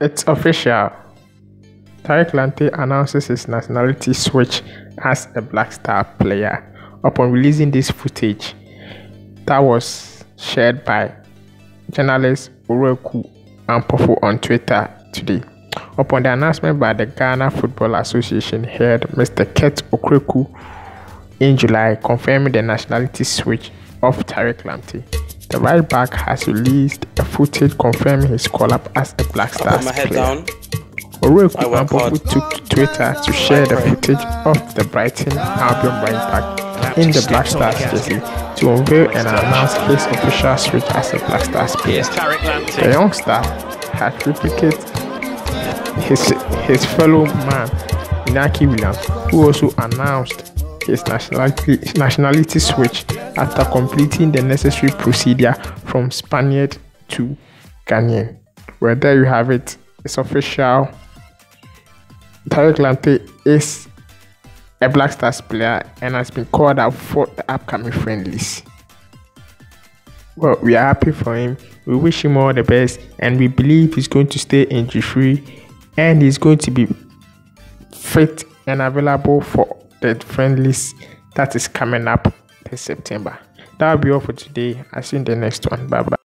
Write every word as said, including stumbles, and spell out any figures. It's official. Tariq Lamptey announces his nationality switch as a Black Star player. Upon releasing this footage that was shared by journalist Owuraku Ampofo on Twitter today, upon the announcement by the Ghana Football Association head Mister Kurt Okraku in July, confirming the nationality switch of Tariq Lamptey. The right back has released a footage confirming his call-up as a Black Stars player. Owuraku Ampofo took to Twitter to share the footage of the Brighton Albion right back in the Black Stars jersey to unveil and announce his official switch as a Black Stars player. The young star had replicated his, his fellow man Inaki Williams, who also announced his nationality, nationality switch after completing the necessary procedure from Spaniard to Ghanaian. Well, there you have it. It's official. Tariq Lamptey is a Black Stars player and has been called out for the upcoming friendlies. Well, we are happy for him. We wish him all the best, and we believe he's going to stay injury free and he's going to be fit and available for the friendlies that is coming up this September. That'll be all for today. I'll see you in the next one. Bye bye.